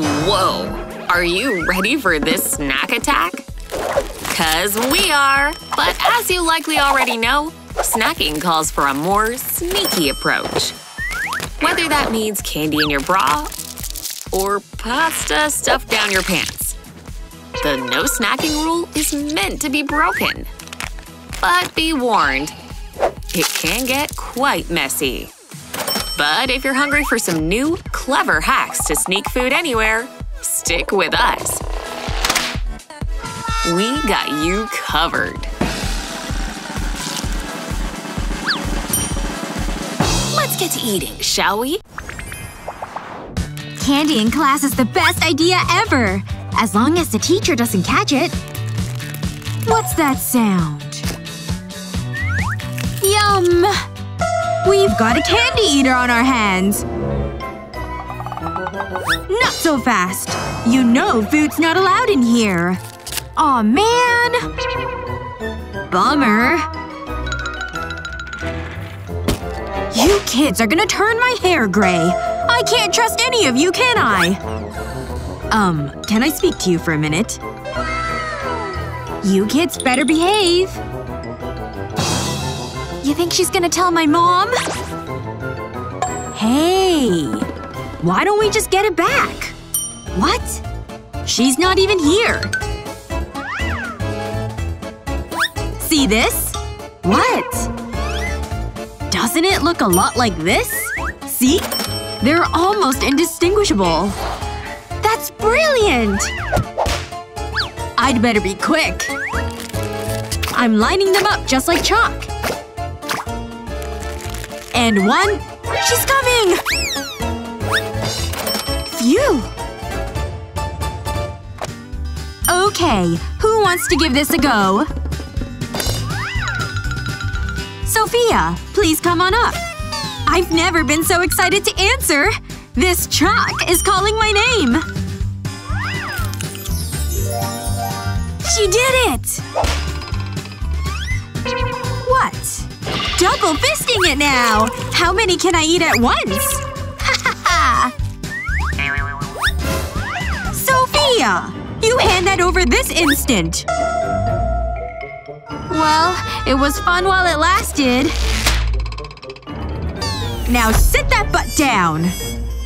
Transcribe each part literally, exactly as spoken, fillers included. Whoa! Are you ready for this snack attack? Cause we are! But as you likely already know, snacking calls for a more sneaky approach. Whether that means candy in your bra or pasta stuffed down your pants. The no snacking rule is meant to be broken. But be warned, it can get quite messy. But if you're hungry for some new, clever hacks to sneak food anywhere, stick with us. We got you covered. Let's get to eating, shall we? Candy in class is the best idea ever! As long as the teacher doesn't catch it. What's that sound? Yum! We've got a candy eater on our hands! Not so fast! You know food's not allowed in here! Aw, man! Bummer. You kids are gonna turn my hair gray! I can't trust any of you, can I? Um, can I speak to you for a minute? You kids better behave! You think she's gonna tell my mom? Hey! Why don't we just get it back? What? She's not even here! See this? What? Doesn't it look a lot like this? See? They're almost indistinguishable. That's brilliant! I'd better be quick. I'm lining them up just like chalk. And one… She's coming! Phew! Okay, who wants to give this a go? Sophia, please come on up. I've never been so excited to answer! This chalk is calling my name! She did it! What? Double fisting it now! How many can I eat at once? Ha ha ha! Sophia! You hand that over this instant! Well, it was fun while it lasted. Now sit that butt down!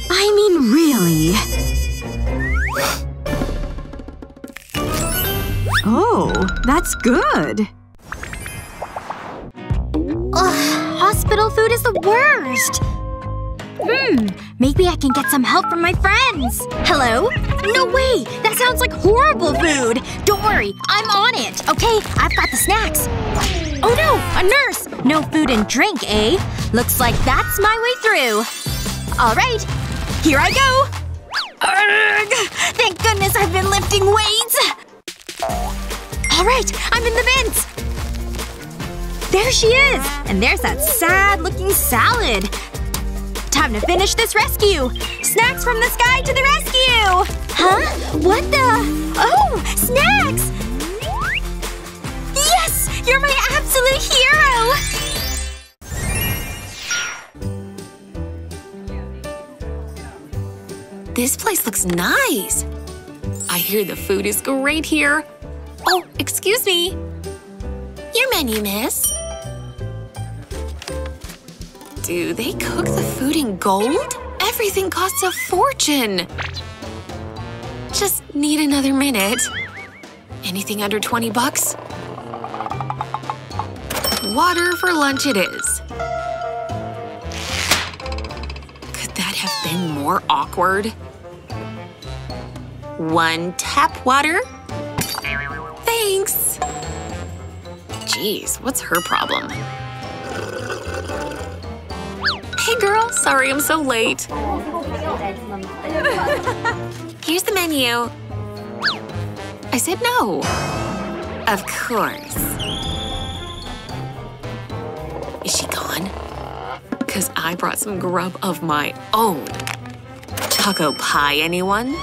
I mean, really. Oh, that's good. Ugh, hospital food is the worst! Hmm, maybe I can get some help from my friends. Hello? No way! That sounds like horrible food! Don't worry, I'm on it, okay? I've got the snacks. Oh no! A nurse! No food and drink, eh? Looks like that's my way through. Alright. Here I go! Urgh! Thank goodness I've been lifting weights! Alright, I'm in the vents! There she is! And there's that sad-looking salad. Time to finish this rescue! Snacks from the sky to the rescue! Huh? What the… Oh! Snacks! Yes! You're my absolute hero! This place looks nice. I hear the food is great here. Oh, excuse me. Your menu, miss. Do they cook the food in gold? Everything costs a fortune. Just need another minute. Anything under twenty bucks? Water for lunch it is. Could that have been more awkward? One tap water? Thanks! Jeez, what's her problem? Hey girl, sorry I'm so late. Here's the menu. I said no. Of course. Is she gone? Cause I brought some grub of my own. Taco pie, anyone?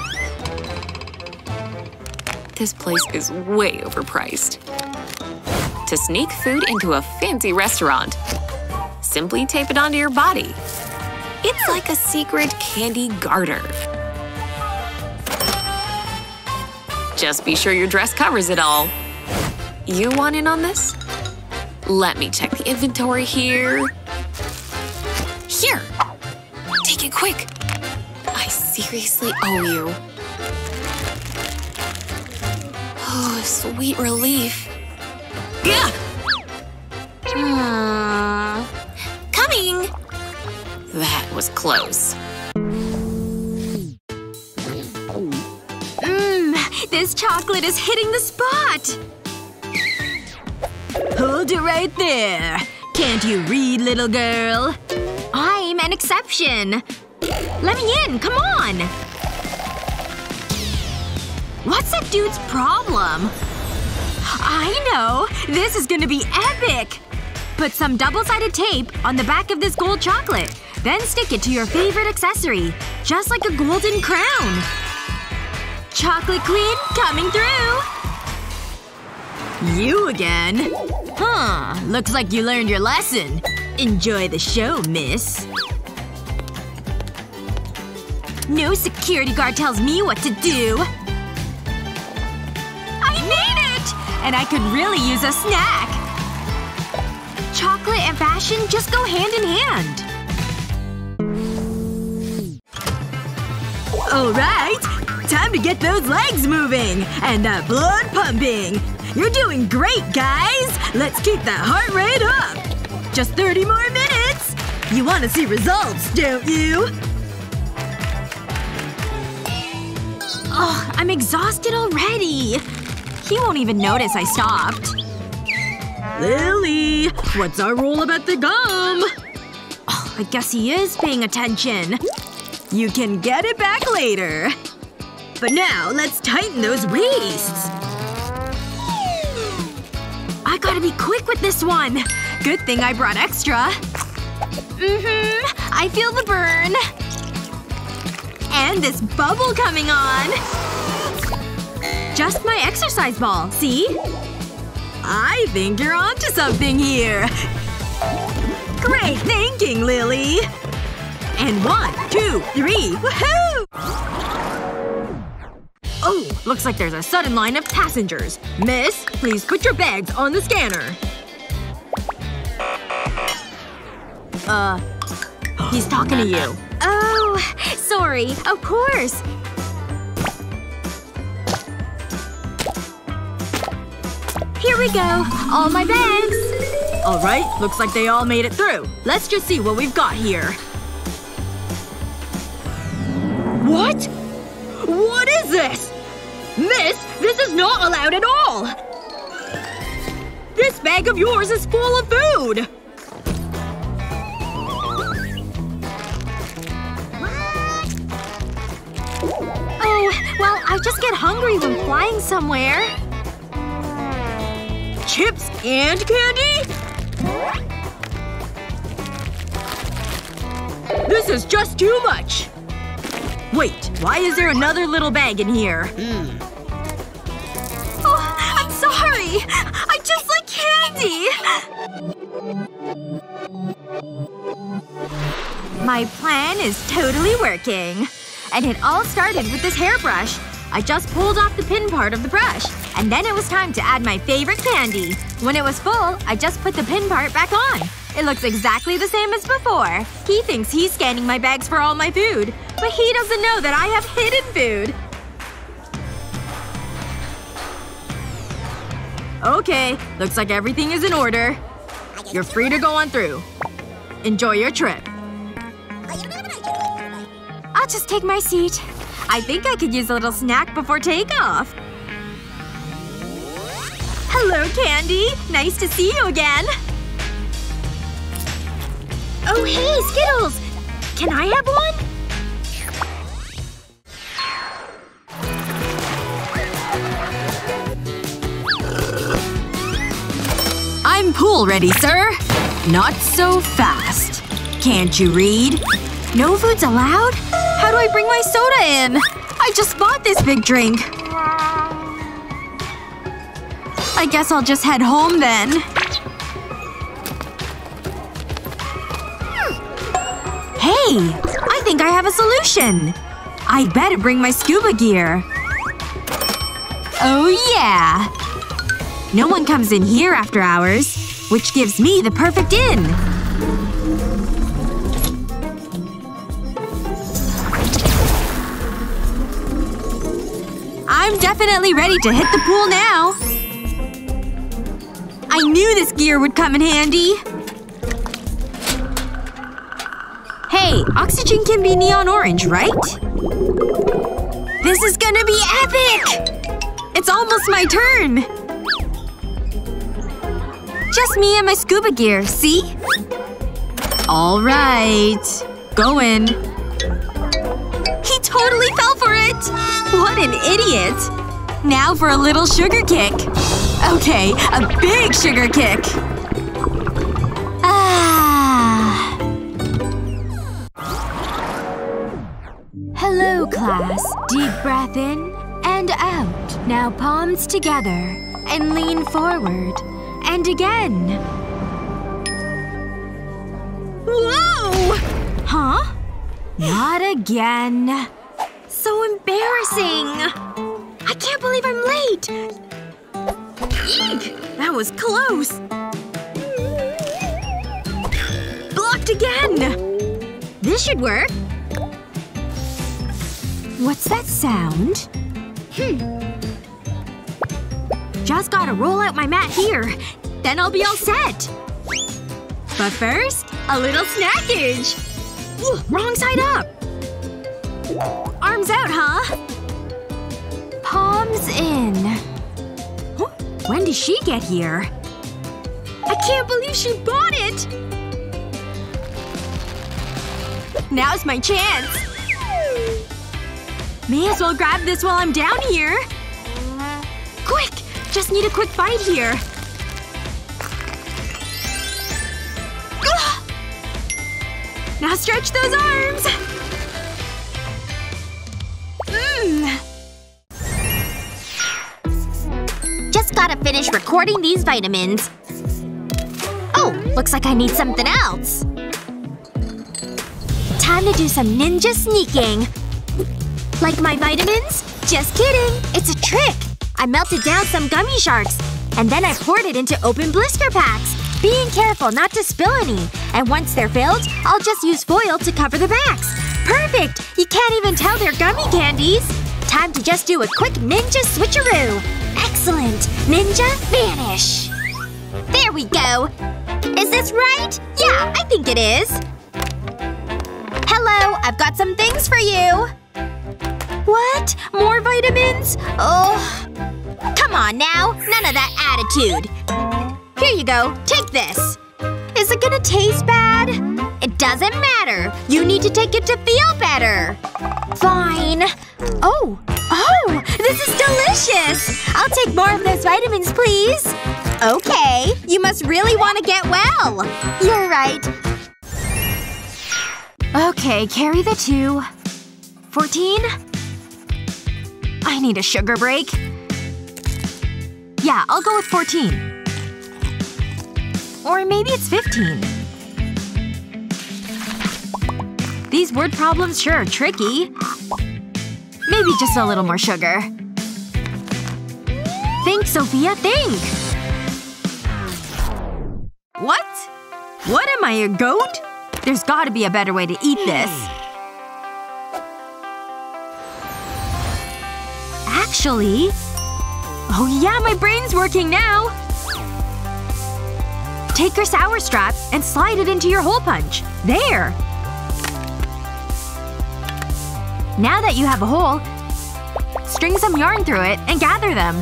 This place is way overpriced. To sneak food into a fancy restaurant, simply tape it onto your body. It's like a secret candy garter. Just be sure your dress covers it all. You want in on this? Let me check the inventory here. Here! Take it quick! I seriously owe you. Oh, sweet relief. Gah! Hmm. Coming! That was close. Mmm, this chocolate is hitting the spot! Hold it right there. Can't you read, little girl? I'm an exception. Let me in, come on! What's that dude's problem? I know! This is gonna be epic! Put some double-sided tape on the back of this gold chocolate. Then stick it to your favorite accessory. Just like a golden crown. Chocolate queen coming through! You again? Huh. Looks like you learned your lesson. Enjoy the show, miss. No security guard tells me what to do! I made it! And I could really use a snack! Chocolate and fashion just go hand in hand. Alright! Time to get those legs moving! And that blood pumping! You're doing great, guys! Let's keep that heart rate up! Just thirty more minutes! You wanna see results, don't you? Ugh, I'm exhausted already. He won't even notice I stopped. Lily! What's our rule about the gum? Oh, I guess he is paying attention. You can get it back later. But now, let's tighten those waists. I gotta be quick with this one. Good thing I brought extra. Mm-hmm. I feel the burn. And this bubble coming on! Just my exercise ball, see? I think you're onto something here. Great thinking, Lily! And one, two, three, woohoo! Oh, looks like there's a sudden line of passengers. Miss, please put your bags on the scanner. Uh, he's talking to you. Oh, sorry. Of course. Here we go. All my bags. All right. Looks like they all made it through. Let's just see what we've got here. What? What is this? Miss, this is not allowed at all! This bag of yours is full of food! Well, I just get hungry when flying somewhere. Chips and candy? This is just too much! Wait, why is there another little bag in here? Mm. Oh, I'm sorry! I just like candy! My plan is totally working. And it all started with this hairbrush. I just pulled off the pin part of the brush. And then it was time to add my favorite candy. When it was full, I just put the pin part back on. It looks exactly the same as before. He thinks he's scanning my bags for all my food. But he doesn't know that I have hidden food. Okay. Looks like everything is in order. You're free to go on through. Enjoy your trip. I'll just take my seat. I think I could use a little snack before takeoff. Hello, Candy! Nice to see you again! Oh hey, Skittles! Can I have one? I'm pool ready, sir! Not so fast. Can't you read? No food's allowed? How do I bring my soda in? I just bought this big drink. I guess I'll just head home then. Hey! I think I have a solution! I'd better bring my scuba gear. Oh yeah! No one comes in here after hours. Which gives me the perfect inn! I'm definitely ready to hit the pool now! I knew this gear would come in handy! Hey, oxygen can be neon orange, right? This is gonna be epic! It's almost my turn! Just me and my scuba gear, see? Alright. Go in. He totally fell for it! What an idiot! Now for a little sugar kick. Okay, a big sugar kick! Ah. Hello, class. Deep breath in and out. Now palms together. And lean forward. And again. Whoa! Huh? Not again. So embarrassing. I can't believe I'm late. Eek! That was close. Blocked again. This should work. What's that sound? Hmm. Just gotta roll out my mat here. Then I'll be all set! But first, a little snackage! Ooh, wrong side up! Arms out, huh? Palms in. Huh? When did she get here? I can't believe she bought it! Now's my chance! May as well grab this while I'm down here! Quick! Just need a quick bite here. Now stretch those arms! Mmm. Just gotta finish recording these vitamins. Oh, looks like I need something else. Time to do some ninja sneaking. Like my vitamins? Just kidding. It's a trick. I melted down some gummy sharks. And then I poured it into open blister packs. Being careful not to spill any. And once they're filled, I'll just use foil to cover the backs. Perfect! You can't even tell they're gummy candies! Time to just do a quick ninja switcheroo! Excellent! Ninja vanish! There we go! Is this right? Yeah, I think it is. Hello, I've got some things for you! What? More vitamins? Oh. Come on now. None of that attitude. Here you go. Take this. Is it gonna taste bad? It doesn't matter. You need to take it to feel better. Fine. Oh. Oh! This is delicious! I'll take more of those vitamins, please. Okay. You must really want to get well. You're right. Okay. Carry the two. Fourteen? I need a sugar break. Yeah, I'll go with fourteen. Or maybe it's fifteen. These word problems sure are tricky. Maybe just a little more sugar. Think, Sophia, think! What? What am I, a goat? There's gotta be a better way to eat this. Actually… Oh yeah, my brain's working now! Take your sour strap and slide it into your hole punch. There! Now that you have a hole, string some yarn through it and gather them.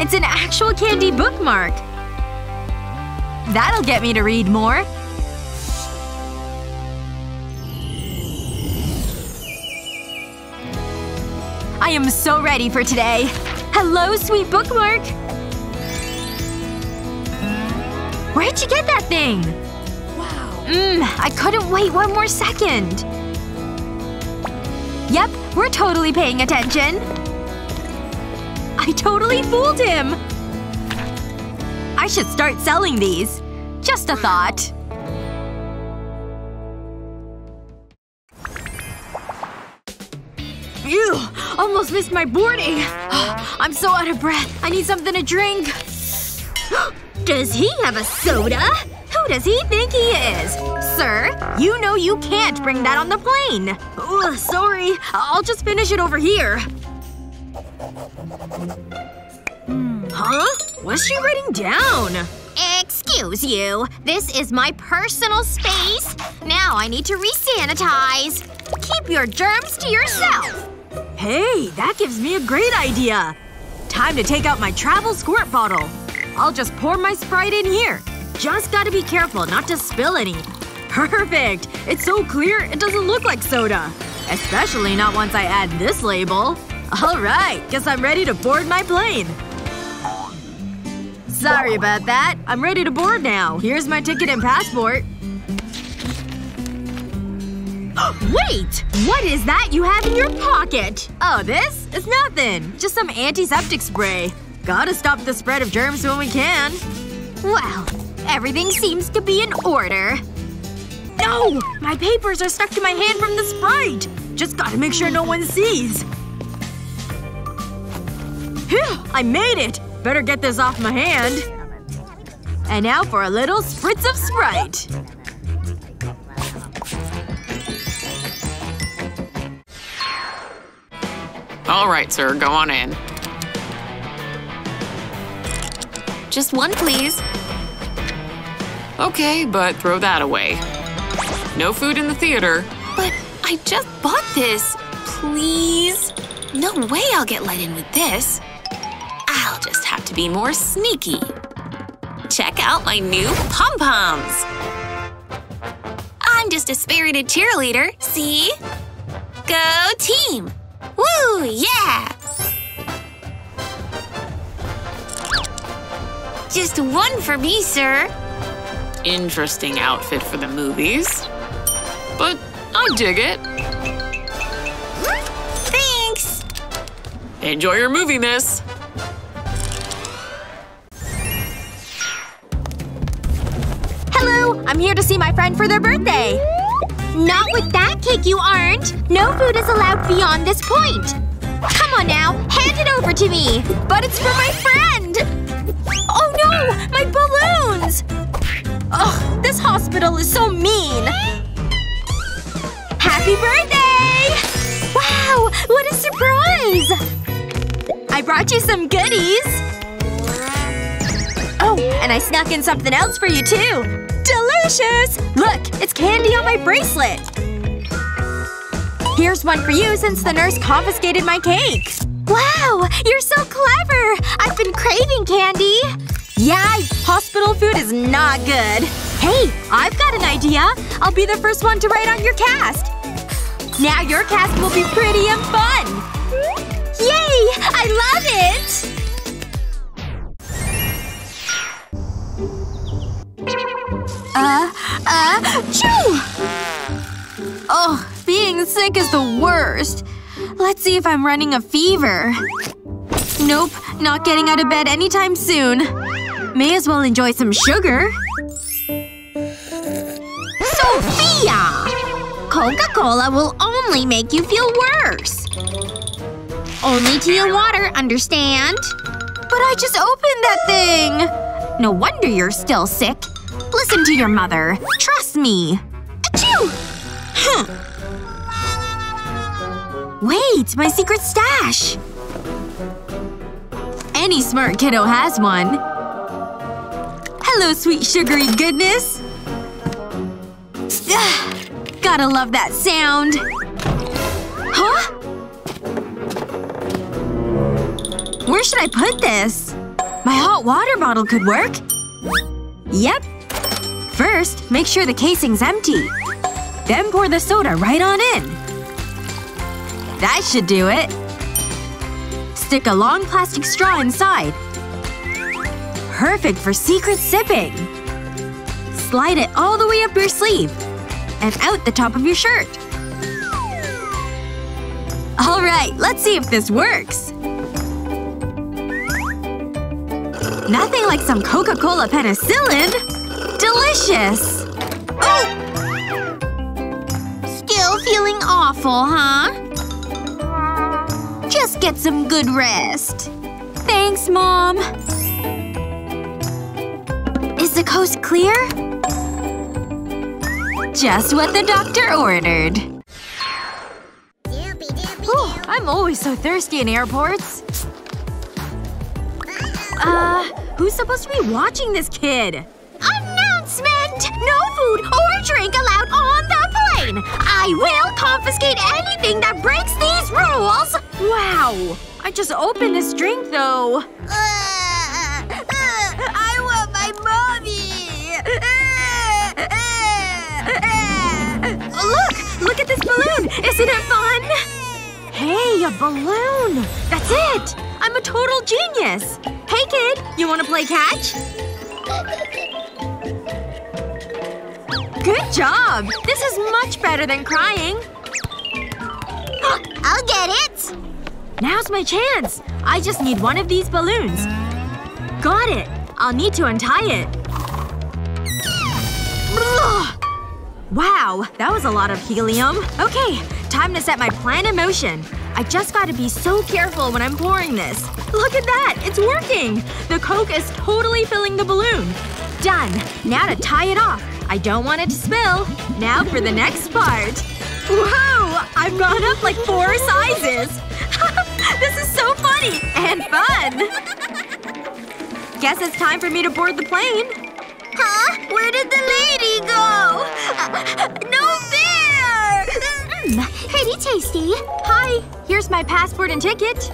It's an actual candy bookmark! That'll get me to read more. I am so ready for today. Hello, sweet bookmark! Where'd you get that thing? Wow. Mmm. I couldn't wait one more second. Yep. We're totally paying attention. I totally fooled him! I should start selling these. Just a thought. Phew! Almost missed my boarding. I'm so out of breath. I need something to drink. Does he have a soda? Who does he think he is? Sir, you know you can't bring that on the plane. Ugh, sorry. I'll just finish it over here. Huh? What's she writing down? Excuse you. This is my personal space. Now I need to re-sanitize. Keep your germs to yourself. Hey, that gives me a great idea. Time to take out my travel squirt bottle. I'll just pour my Sprite in here. Just gotta be careful not to spill any. Perfect! It's so clear it doesn't look like soda. Especially not once I add this label. Alright, guess I'm ready to board my plane. Sorry about that. I'm ready to board now. Here's my ticket and passport. Wait! What is that you have in your pocket? Oh, this? It's nothing. Just some antiseptic spray. Gotta stop the spread of germs when we can. Well. Everything seems to be in order. No! My papers are stuck to my hand from the Sprite! Just gotta make sure no one sees. Phew! I made it! Better get this off my hand. And now for a little spritz of Sprite. All right, sir. Go on in. Just one, please. Okay, but throw that away. No food in the theater. But I just bought this. Please? No way I'll get let in with this. I'll just have to be more sneaky. Check out my new pom-poms! I'm just a spirited cheerleader, see? Go team! Woo, yeah! Just one for me, sir. Interesting outfit for the movies. But I dig it. Thanks! Enjoy your movie, miss. Hello! I'm here to see my friend for their birthday. Not with that cake, you aren't! No food is allowed beyond this point. Come on now, hand it over to me! But it's for my friend! Oh no! My balloons! Ugh, this hospital is so mean! Happy birthday! Wow! What a surprise! I brought you some goodies! Oh, and I snuck in something else for you, too! Delicious! Look! It's candy on my bracelet! Here's one for you since the nurse confiscated my cake! Wow! You're so clever! I've been craving candy! Yeah, hospital food is not good. Hey, I've got an idea. I'll be the first one to write on your cast. Now your cast will be pretty and fun. Yay! I love it! Uh, uh, choo! Oh, being sick is the worst. Let's see if I'm running a fever. Nope, not getting out of bed anytime soon. May as well enjoy some sugar. Sophia! Coca-Cola will only make you feel worse. Only to your water, understand? But I just opened that thing! No wonder you're still sick. Listen to your mother. Trust me. Achoo! Huh. Wait, my secret stash! Any smart kiddo has one. Hello, sweet sugary goodness! Ugh, gotta love that sound. Huh? Where should I put this? My hot water bottle could work. Yep. First, make sure the casing's empty. Then pour the soda right on in. That should do it. Stick a long plastic straw inside. Perfect for secret sipping! Slide it all the way up your sleeve. And out the top of your shirt. Alright, let's see if this works! Nothing like some Coca-Cola penicillin! Delicious! Oh! Still feeling awful, huh? get some good rest. Thanks, Mom! Is the coast clear? Just what the doctor ordered. Whew, I'm always so thirsty in airports. Uh, who's supposed to be watching this kid? Announcement! No food or drink allowed on the plane! I will confiscate anything that breaks these rules! Wow. I just opened this drink, though. Uh, uh, I want my mommy! Uh, uh, uh. Look! Look at this balloon! Isn't it fun? Hey, a balloon! That's it! I'm a total genius! Hey, kid! You wanna play catch? Good job! This is much better than crying. I'll get it! Now's my chance! I just need one of these balloons. Got it! I'll need to untie it. Ugh. Wow, that was a lot of helium. Okay, time to set my plan in motion. I just gotta be so careful when I'm pouring this. Look at that! It's working! The Coke is totally filling the balloon. Done. Now to tie it off. I don't want it to spill. Now for the next part. Whoa! I've gone up like four sizes! This is so funny! And fun! Guess it's time for me to board the plane. Huh? Where did the lady go? Uh, no fair! Mm, pretty tasty. Hi. Here's my passport and ticket.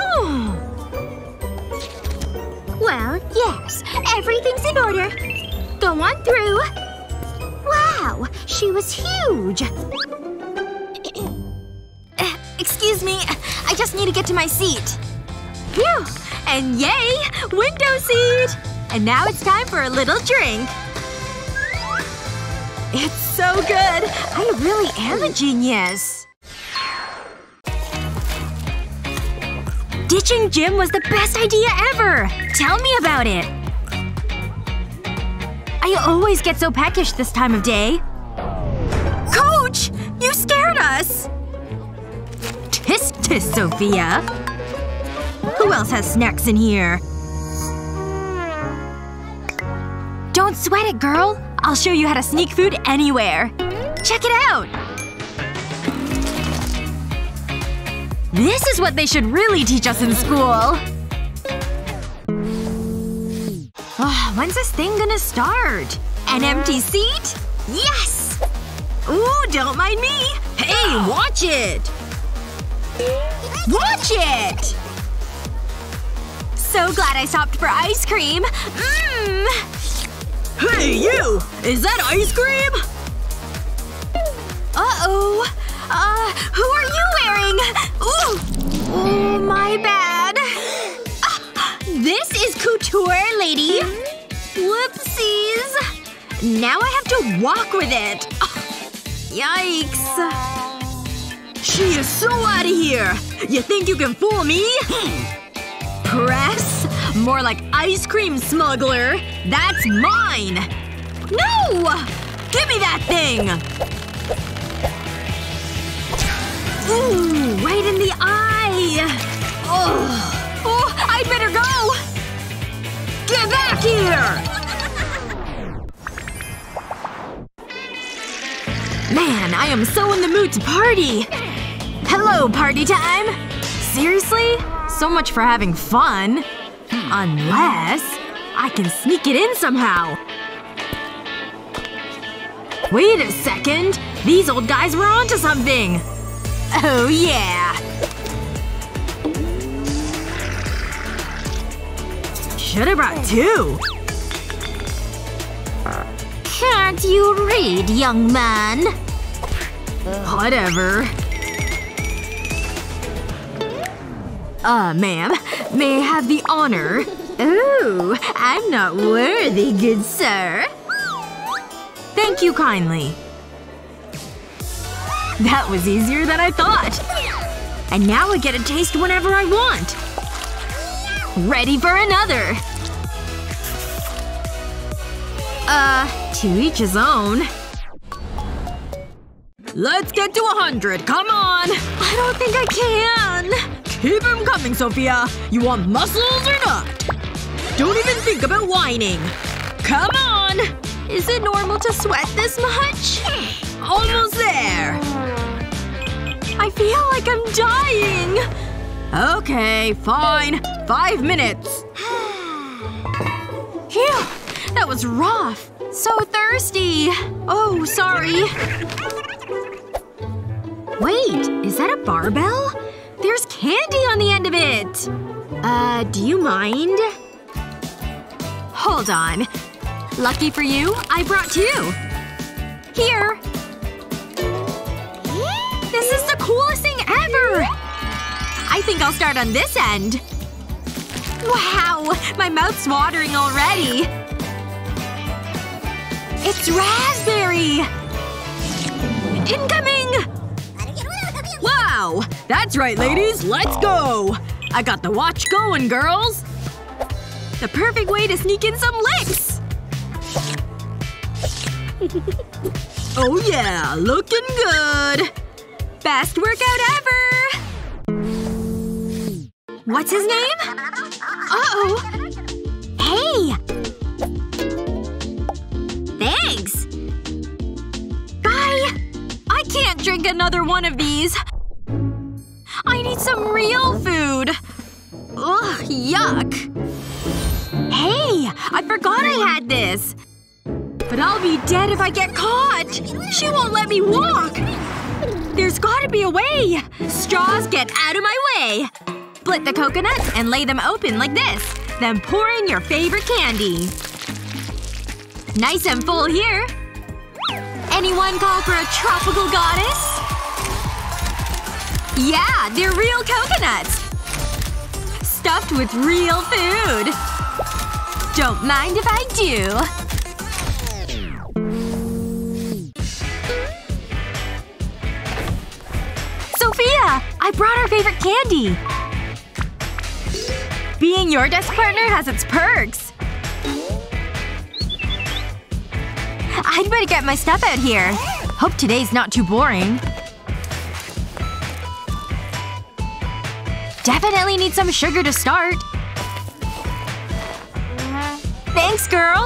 Oh. Well, yes. Everything's in order. Go on through. Wow. She was huge. Excuse me. I just need to get to my seat. Phew! And yay! Window seat! And now it's time for a little drink. It's so good! I really am a genius. Ditching Jim was the best idea ever! Tell me about it! I always get so peckish this time of day. Coach! You scared us! Tisk tisk, Sophia. Who else has snacks in here? Don't sweat it, girl. I'll show you how to sneak food anywhere. Check it out! This is what they should really teach us in school. Oh, when's this thing gonna start? An empty seat? Yes! Ooh, don't mind me! Hey, watch it! Watch it! So glad I stopped for ice cream. Mmm! Hey, you! Is that ice cream? Uh-oh. Uh, who are you wearing? Ooh! Oh, my bad. Ah, this is couture, lady. Whoopsies. Now I have to walk with it. Oh, yikes. She is so out of here! You think you can fool me? Press? More like ice cream smuggler. That's mine! No! Give me that thing! Ooh, right in the eye! Oh, oh I'd better go! Get back here! Man, I am so in the mood to party! Hello, party time! Seriously? So much for having fun. Unless… I can sneak it in somehow. Wait a second. These old guys were onto something. Oh yeah. Should've brought two. Can't you read, young man? Whatever. Uh, ma'am. May I have the honor? Ooh, I'm not worthy, good sir. Thank you kindly. That was easier than I thought. And now I get a taste whenever I want. Ready for another. Uh, to each his own. Let's get to a hundred, come on! I don't think I can! Keep them coming, Sophia! You want muscles or not? Don't even think about whining! Come on! Is it normal to sweat this much? Almost there! I feel like I'm dying! Okay, fine. Five minutes. Phew! That was rough. So thirsty. Oh, sorry. Wait, is that a barbell? There's candy on the end of it! Uh, do you mind? Hold on. Lucky for you, I brought two. Here. This is the coolest thing ever! I think I'll start on this end. Wow! My mouth's watering already. It's raspberry! Incoming! Wow! That's right, ladies. Let's go! I got the watch going, girls! The perfect way to sneak in some licks! Oh yeah! Looking good! Best workout ever! What's his name? Uh-oh. Hey! Thanks! Bye! I can't drink another one of these. I need some real food! Ugh, yuck. Hey! I forgot I had this! But I'll be dead if I get caught! She won't let me walk! There's gotta be a way! Straws, get out of my way! Split the coconuts and lay them open like this. Then pour in your favorite candy. Nice and full here. Anyone call for a tropical goddess? Yeah, they're real coconuts! Stuffed with real food! Don't mind if I do. Sophia! I brought our favorite candy! Being your desk partner has its perks. I'd better get my stuff out here. Hope today's not too boring. Definitely need some sugar to start. Thanks, girl!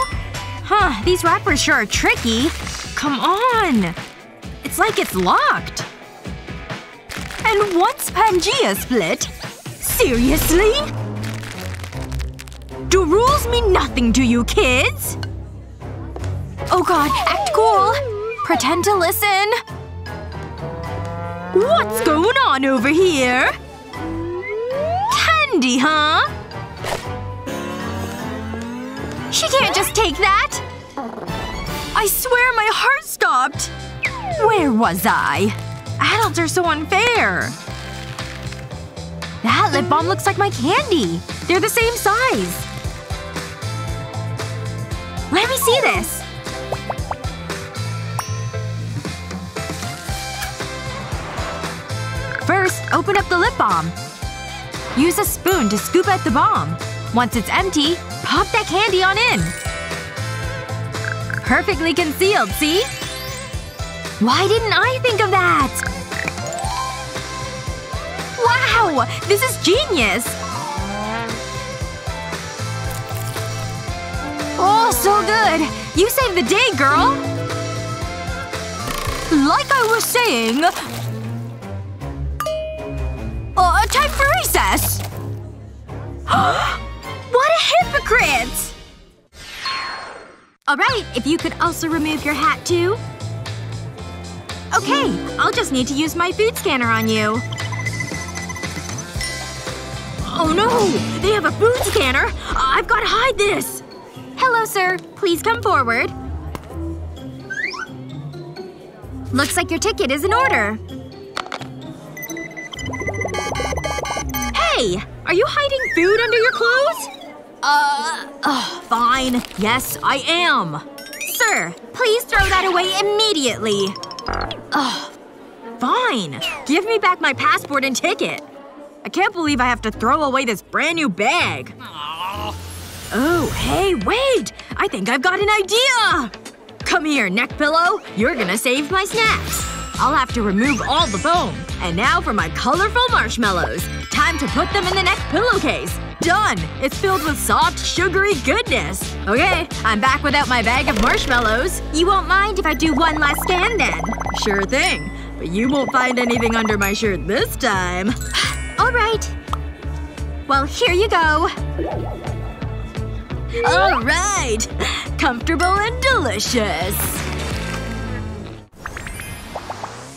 Huh, these wrappers sure are tricky. Come on! It's like it's locked. And what's Pangea Split? Seriously? Do rules mean nothing to you, kids? Oh god, act cool! Pretend to listen. What's going on over here? Candy, huh? She can't just take that! I swear my heart stopped! Where was I? Adults are so unfair. That lip balm looks like my candy. They're the same size. Let me see this. First, open up the lip balm. Use a spoon to scoop out the balm. Once it's empty, pop that candy on in. Perfectly concealed, see? Why didn't I think of that? Wow! This is genius! Oh, so good! You saved the day, girl! Like I was saying… Uh, time for recess! What a hypocrite! Alright, if you could also remove your hat, too. Okay, I'll just need to use my food scanner on you. Oh no! They have a food scanner! I've gotta hide this! Hello, sir. Please come forward. Looks like your ticket is in order. Hey! Are you hiding food under your clothes? Uh… Ugh, fine. Yes, I am. Sir, please throw that away immediately. Ugh. Fine. Give me back my passport and ticket. I can't believe I have to throw away this brand new bag. Oh, hey, wait! I think I've got an idea! Come here, neck pillow. You're gonna save my snacks. I'll have to remove all the foam. And now for my colorful marshmallows. Time to put them in the next pillowcase. Done! It's filled with soft, sugary goodness. Okay, I'm back without my bag of marshmallows. You won't mind if I do one last scan then? Sure thing. But you won't find anything under my shirt this time. Alright. Well, here you go. Alright! Comfortable and delicious.